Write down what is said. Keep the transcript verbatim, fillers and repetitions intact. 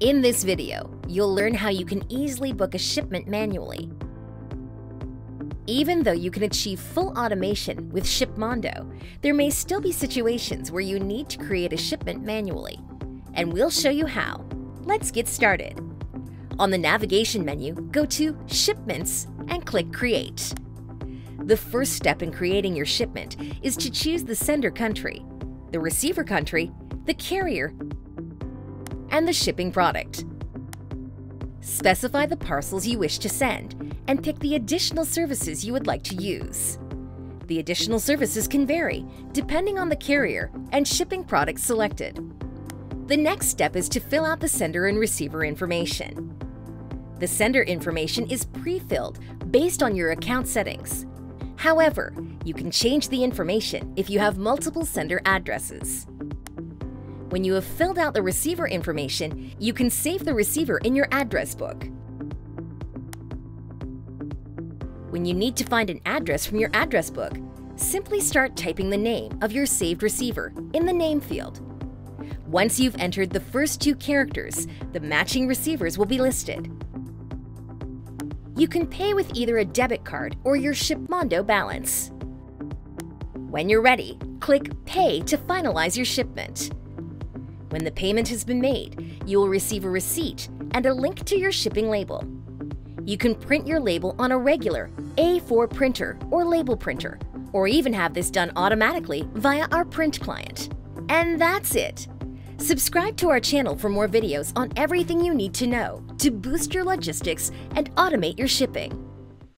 In this video, you'll learn how you can easily book a shipment manually. Even though you can achieve full automation with Shipmondo, there may still be situations where you need to create a shipment manually, and we'll show you how. Let's get started. On the navigation menu, go to Shipments and click Create. The first step in creating your shipment is to choose the sender country, the receiver country, the carrier, and the shipping product. Specify the parcels you wish to send and pick the additional services you would like to use. The additional services can vary depending on the carrier and shipping product selected. The next step is to fill out the sender and receiver information. The sender information is pre-filled based on your account settings. However, you can change the information if you have multiple sender addresses. When you have filled out the receiver information, you can save the receiver in your address book. When you need to find an address from your address book, simply start typing the name of your saved receiver in the name field. Once you've entered the first two characters, the matching receivers will be listed. You can pay with either a debit card or your Shipmondo balance. When you're ready, click Pay to finalize your shipment. When the payment has been made, you will receive a receipt and a link to your shipping label. You can print your label on a regular A four printer or label printer, or even have this done automatically via our print client. And that's it! Subscribe to our channel for more videos on everything you need to know to boost your logistics and automate your shipping.